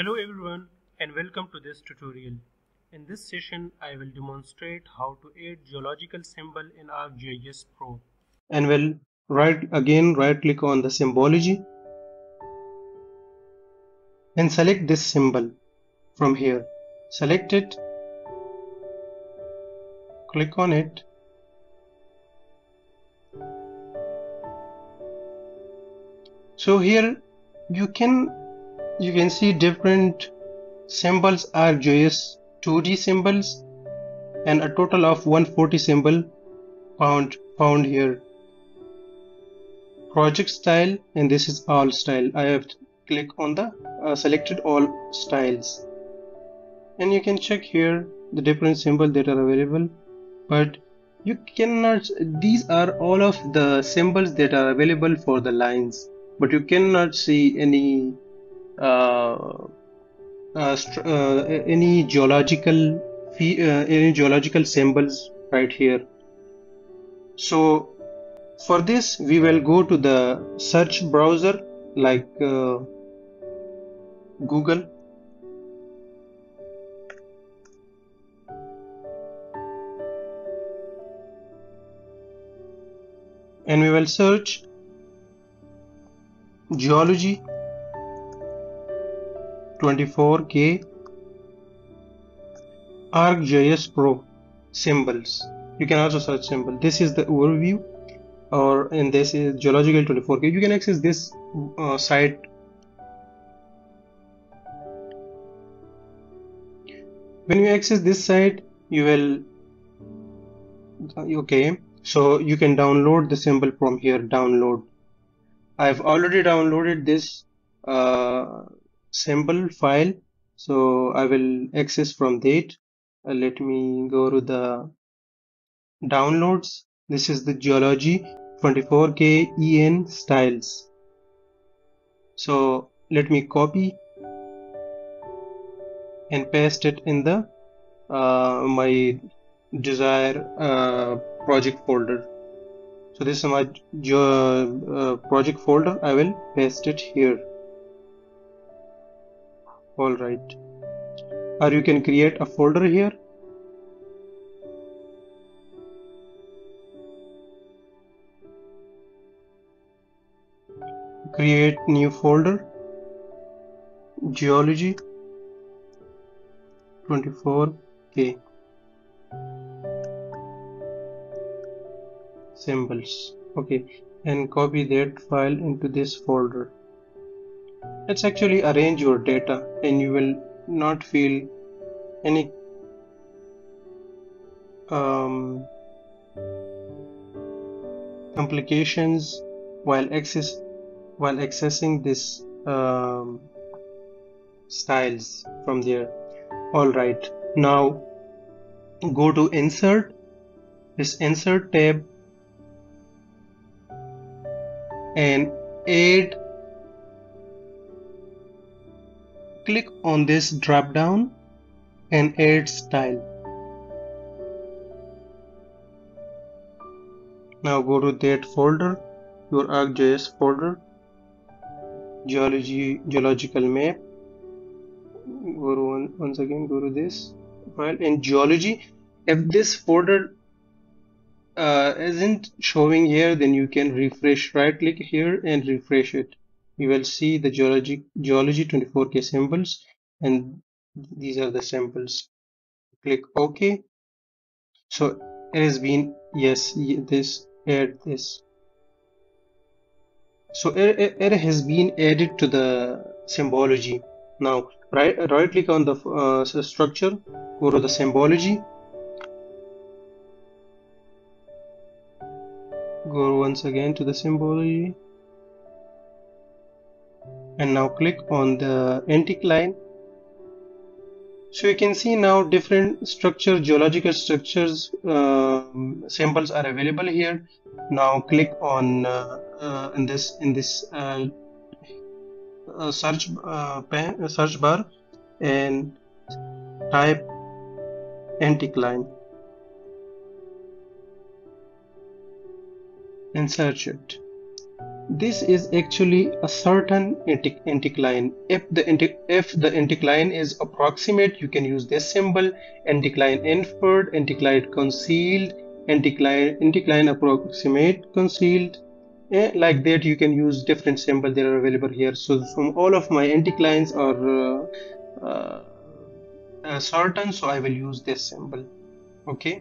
Hello everyone and welcome to this tutorial. In this session I will demonstrate how to add geological symbol in ArcGIS Pro. And we'll right click on the symbology and select this symbol from here. Select it, click on it, so here you can see different symbols are ArcGIS 2D symbols, and a total of 140 symbol found here. Project style, and this is all style. I have to click on the selected all styles, and you can check here the different symbols that are available. But you cannot, these are all of the symbols that are available for the lines, but you cannot see any geological symbols right here. So for this we will go to the search browser like Google, and we will search Geology 24K ArcGIS Pro symbols. You can also search symbol. This is the overview, and this is Geological 24K. You can access this site. When you access this site, you will so you can download the symbol from here. Download. I've already downloaded this symbol file, so I will access from that. Let me go to the downloads. This is the Geology 24K EN styles, so let me copy and paste it in the my desired project folder. So this is my project folder. I will paste it here. Alright, or you can create a folder here. Create new folder, Geology 24K symbols. Okay, and copy that file into this folder. Let's actually arrange your data and you will not feel any complications while accessing this styles from there. Alright, now go to insert, this insert tab, and add. Click on this drop down and add style. Now go to that folder, your ArcGIS folder, geological map. Go to once again go to this file and geology. If this folder isn't showing here, then you can refresh. Right click here and refresh it. You will see the Geology 24K symbols, and these are the samples. Click OK. So it has been, yes, this, add this. So it has been added to the symbology. Now right click on the structure, go to the symbology, go once again to the symbology. And now click on the antique line, so you can see now different structure, geological structures symbols are available here. Now click on in this search bar and type antique line and search it. This is actually a certain anticline. If the anticline is approximate, you can use this symbol: anticline inferred, anticline concealed, anticline approximate, concealed. Like that, you can use different symbols that are available here. So from all of my anticlines are certain, so I will use this symbol. Okay.